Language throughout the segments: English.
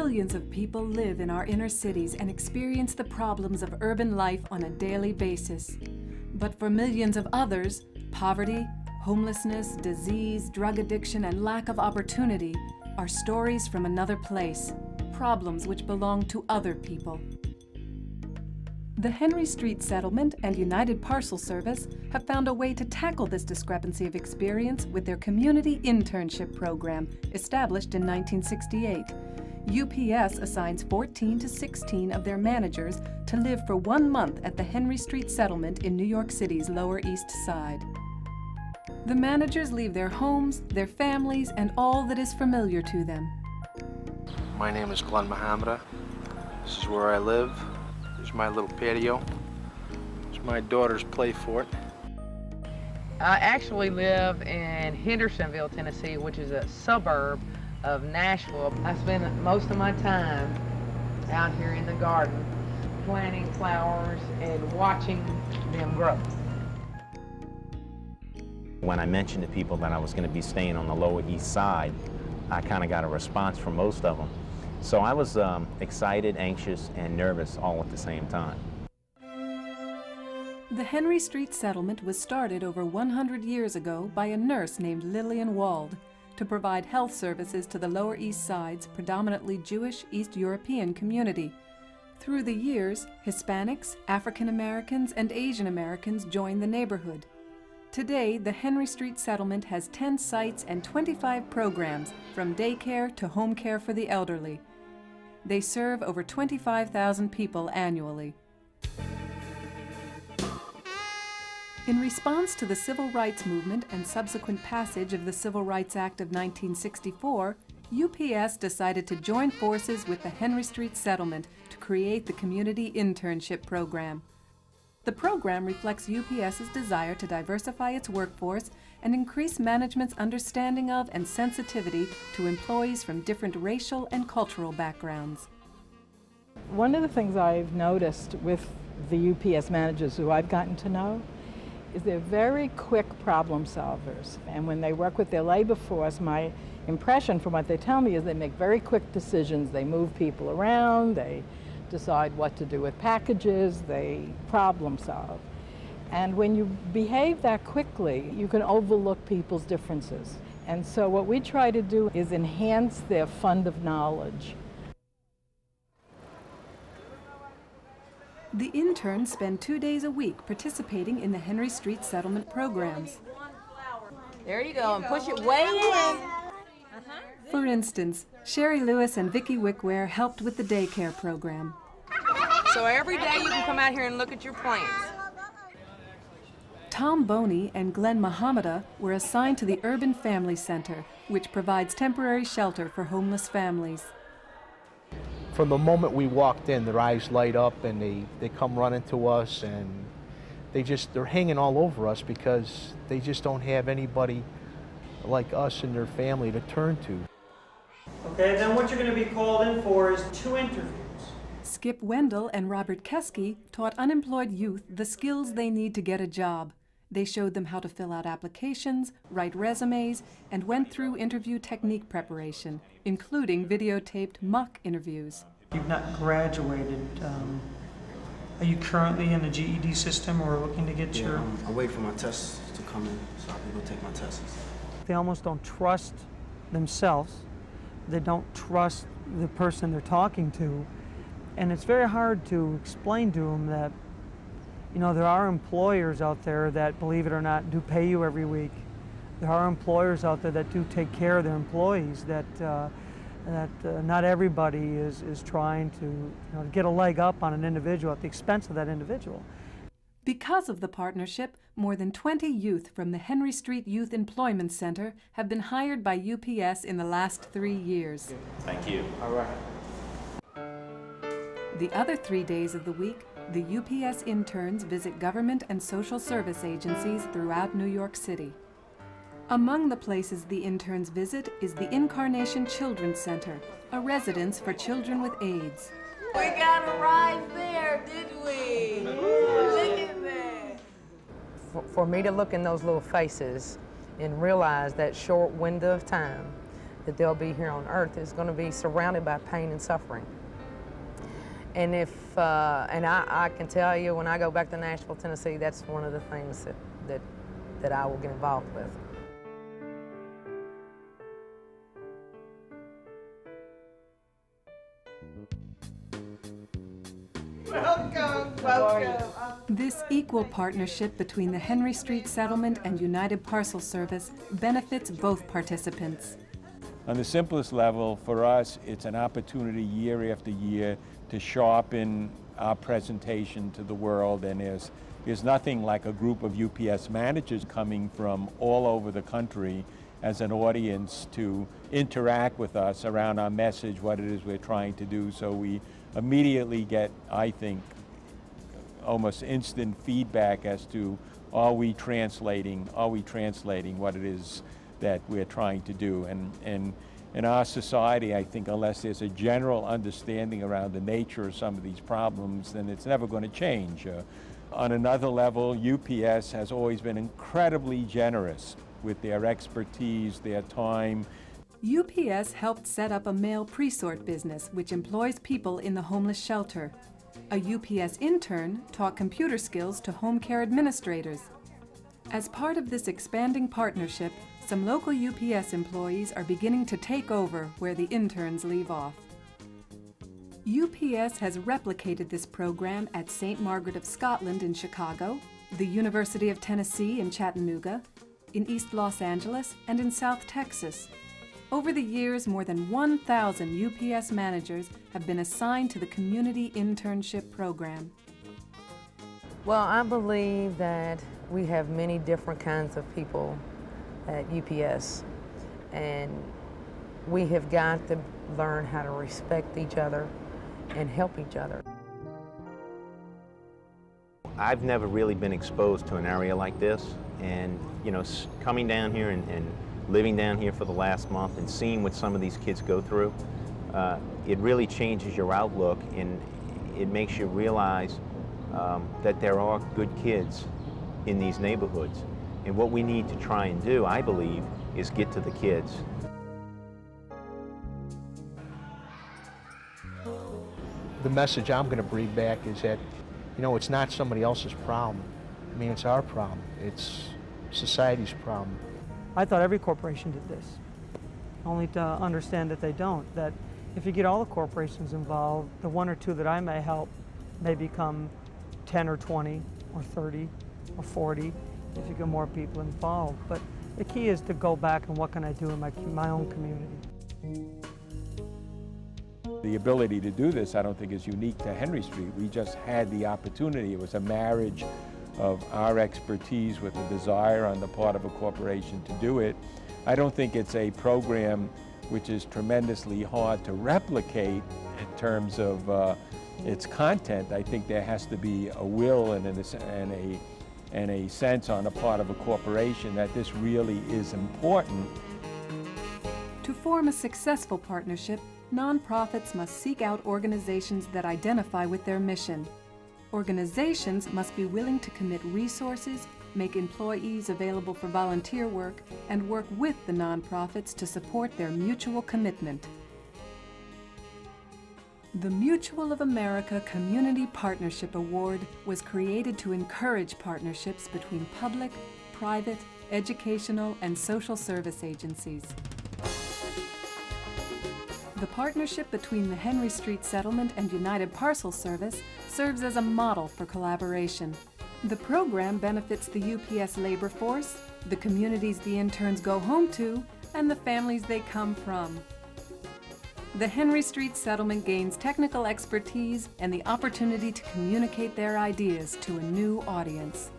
Millions of people live in our inner cities and experience the problems of urban life on a daily basis. But for millions of others, poverty, homelessness, disease, drug addiction, and lack of opportunity are stories from another place, problems which belong to other people. The Henry Street Settlement and United Parcel Service have found a way to tackle this discrepancy of experience with their community internship program, established in 1968. UPS assigns 14 to 16 of their managers to live for 1 month at the Henry Street Settlement in New York City's Lower East Side. The managers leave their homes, their families, and all that is familiar to them. My name is Glenn Mahamra. This is where I live. There's my little patio. There's my daughter's play fort. I actually live in Hendersonville, Tennessee, which is a suburb of Nashville. I spend most of my time out here in the garden planting flowers and watching them grow. When I mentioned to people that I was going to be staying on the Lower East Side, I kind of got a response from most of them. So I was excited, anxious, and nervous all at the same time. The Henry Street Settlement was started over 100 years ago by a nurse named Lillian Wald to provide health services to the Lower East Side's predominantly Jewish East European community. Through the years, Hispanics, African Americans, and Asian Americans joined the neighborhood. Today, the Henry Street Settlement has 10 sites and 25 programs, from daycare to home care for the elderly. They serve over 25,000 people annually. In response to the Civil Rights Movement and subsequent passage of the Civil Rights Act of 1964, UPS decided to join forces with the Henry Street Settlement to create the Community Internship Program. The program reflects UPS's desire to diversify its workforce and increase management's understanding of and sensitivity to employees from different racial and cultural backgrounds. One of the things I've noticed with the UPS managers who I've gotten to know is they're very quick problem solvers. And when they work with their labor force, my impression from what they tell me is they make very quick decisions. They move people around, they decide what to do with packages, they problem solve. And when you behave that quickly, you can overlook people's differences. And so what we try to do is enhance their fund of knowledge. The interns spend 2 days a week participating in the Henry Street Settlement programs. There you go, and push it way in. For instance, Sherry Lewis and Vicki Wickware helped with the daycare program. So every day you can come out here and look at your plants. Tom Boney and Glenn Mahamra were assigned to the Urban Family Center, which provides temporary shelter for homeless families. From the moment we walked in, their eyes light up and they come running to us, and they're hanging all over us because they just don't have anybody like us and their family to turn to. Okay, then what you're going to be called in for is 2 interviews. Skip Wendell and Robert Keske taught unemployed youth the skills they need to get a job. They showed them how to fill out applications, write resumes, and went through interview technique preparation, including videotaped mock interviews. You've not graduated. Are you currently in the GED system or looking to get your... I wait for my tests to come in so I can go take my tests. They almost don't trust themselves. They don't trust the person they're talking to. And it's very hard to explain to them that, you know, there are employers out there that, believe it or not, do pay you every week. There are employers out there that do take care of their employees, that not everybody is trying to, get a leg up on an individual at the expense of that individual. Because of the partnership, more than 20 youth from the Henry Street Youth Employment Center have been hired by UPS in the last 3 years. Thank you. All right. The other 3 days of the week, the UPS interns visit government and social service agencies throughout New York City. Among the places the interns visit is the Incarnation Children's Center, a residence for children with AIDS. We got a ride there, did we? Look at that. For me to look in those little faces and realize that short window of time that they'll be here on earth is going to be surrounded by pain and suffering. And if I can tell you, when I go back to Nashville, Tennessee, that's one of the things that I will get involved with. Welcome, welcome. This equal partnership between the Henry Street Settlement and United Parcel Service benefits both participants. On the simplest level, for us, it's an opportunity year after year to sharpen our presentation to the world, and there's nothing like a group of UPS managers coming from all over the country as an audience to interact with us around our message, what it is we're trying to do. So we immediately get, I think, almost instant feedback as to are we translating what it is that we're trying to do. And in our society, I think unless there's a general understanding around the nature of some of these problems, then it's never going to change. On another level, UPS has always been incredibly generous with their expertise, their time. UPS helped set up a mail pre-sort business which employs people in the homeless shelter. A UPS intern taught computer skills to home care administrators. As part of this expanding partnership, some local UPS employees are beginning to take over where the interns leave off. UPS has replicated this program at St. Margaret of Scotland in Chicago, the University of Tennessee in Chattanooga, in East Los Angeles, and in South Texas. Over the years, more than 1,000 UPS managers have been assigned to the community internship program. Well, I believe that we have many different kinds of people at UPS, and we have got to learn how to respect each other and help each other. I've never really been exposed to an area like this, and you know, coming down here and living down here for the last month and seeing what some of these kids go through, it really changes your outlook, and it makes you realize that there are good kids in these neighborhoods. And what we need to try and do, I believe, is get to the kids. The message I'm going to bring back is that, you know, it's not somebody else's problem. I mean, it's our problem. It's society's problem. I thought every corporation did this, only to understand that they don't, that if you get all the corporations involved, the one or two that I may help may become 10 or 20 or 30 or 40 if you get more people involved. But the key is to go back and what can I do in my own community. The ability to do this, I don't think, is unique to Henry Street. We just had the opportunity. It was a marriage of our expertise with a desire on the part of a corporation to do it. I don't think it's a program which is tremendously hard to replicate in terms of its content. I think there has to be a will and a sense on the part of a corporation that this really is important. To form a successful partnership, nonprofits must seek out organizations that identify with their mission. Organizations must be willing to commit resources, make employees available for volunteer work, and work with the nonprofits to support their mutual commitment. The Mutual of America Community Partnership Award was created to encourage partnerships between public, private, educational, and social service agencies. The partnership between the Henry Street Settlement and United Parcel Service serves as a model for collaboration. The program benefits the UPS labor force, the communities the interns go home to, and the families they come from. The Henry Street Settlement gains technical expertise and the opportunity to communicate their ideas to a new audience.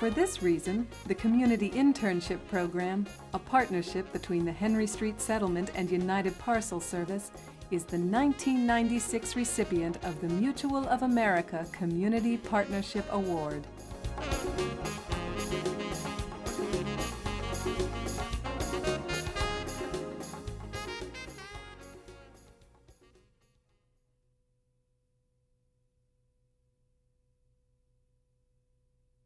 For this reason, the Community Internship Program, a partnership between the Henry Street Settlement and United Parcel Service, is the 1996 recipient of the Mutual of America Community Partnership Award.